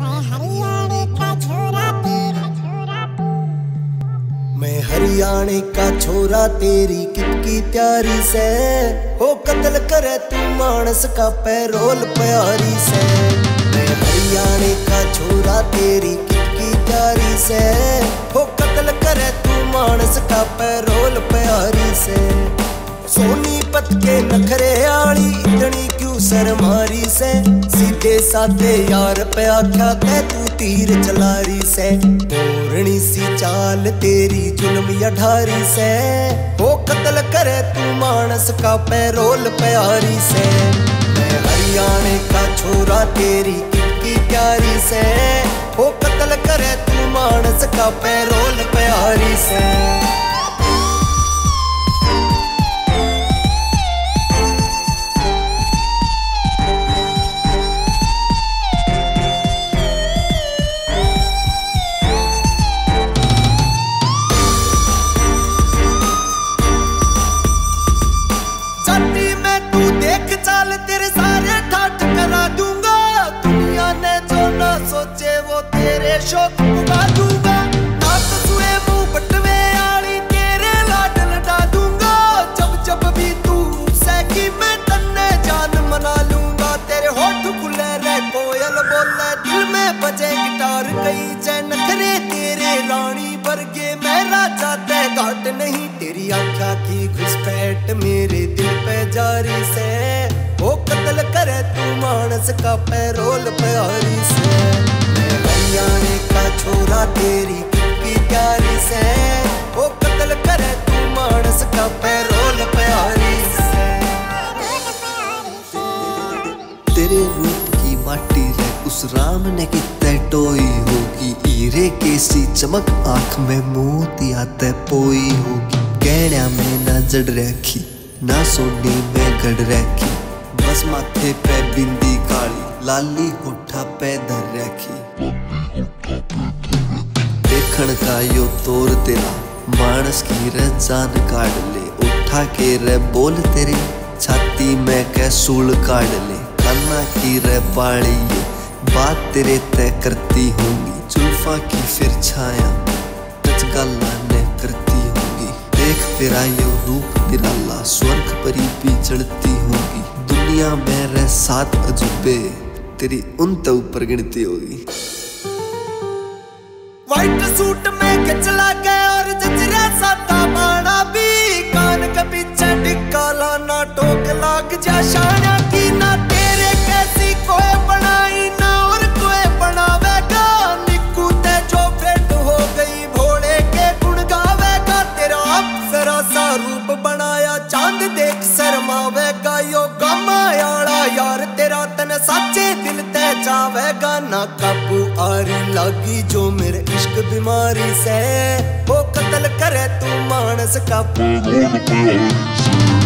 मैं हरियाणे का छोरा तेरी कितकी प्यारी से हो कत्ल करे तू मानस का पैरोल प्यारी से। मैं हरियाणे का छोरा तेरी कितकी प्यारी से हो कत्ल करे तू मानस का पैरोल प्यारी से। सोनीपत के नखरे आली इतनी क्यों शर्मारी से, सीधे साधे यार पे आख्या ते तू तीर चलारी से। तोरणी सी चाल तेरी जुल्म अठारी से हो कत्ल करे तू मानस का पैरोल प्यारी से। मैं हरियाणे का छोरा तेरी कितकी प्यारी से हो कत्ल करे तू मानस का पैरोल प्यारी से। तेरे सारे ठाट करा दूंगा, दुनिया ने जो ना सोचे वो तेरे शौक उगा दूंगा। नात सुए मुंह बटवे आली तेरे लाड लटा दूंगा, जब जब भी तू सैकी मैं तन्ने जान मना लूंगा। तेरे होठ खुले रे कोयल बोले दिल में बजे गिटार कई चैन करे तेरे रानी वर्गे मैं राजा ते घाट नहीं। तेरी आंखा की घुसपैठ मेरे दिल पे जारी से वो कत्ल करे तू मानस का पैरोल प्यारी से। मैं हरियाणे का छोरा तेरी कितकी प्यारी से वो कत्ल करे तू मानस का पैरोल प्यारी से। तेरे रूप की माटी रे उस राम ने कितने टोई होगी, हीरे कैसी चमक आंख में मोती आते पोई होगी। कहना में ना जड़ रखी ना सोने में गड़ रखी, बस माथे पे बिंदी काली लाली होठा पे धर रखी। देखण का यो तोर तेरा मानस की रे जान काट ले, उठा के रे बोल तेरे छाती में कैसूल काट ले। कन्ना की रे पाड़ी ये बात तेरे तय करती होंगी, जुल्फा की फिर छाया टच गला ने करती होंगी। देख तेरा यो रूप दिलाला स्वर्ग परी भी चढ़ती होगी, दुनिया में रह सात अजूबे तेरी उन तो ऊपर गिनती होगी। व्हाइट सूट में चला गया और जजरा सादा बाड़ा भी, कान के पीछे टिक्का लाना टोक लाग जा शाना की। ना तेरे कैसी कोई बनाई ना और कोई बनावेगा, निकू ते जो भेंट हो गई भोले के गुण गावेगा। तेरा अप्सरा सा रूप बनाया चांद देख शर्मावेगा, यो यार तेरा तन साचे दिल ते जावेगा। ना काबू आरी लागी जो मेरे इश्क बीमारी से वो कत्ल करे तू मानस का पैरोल प्यारी से।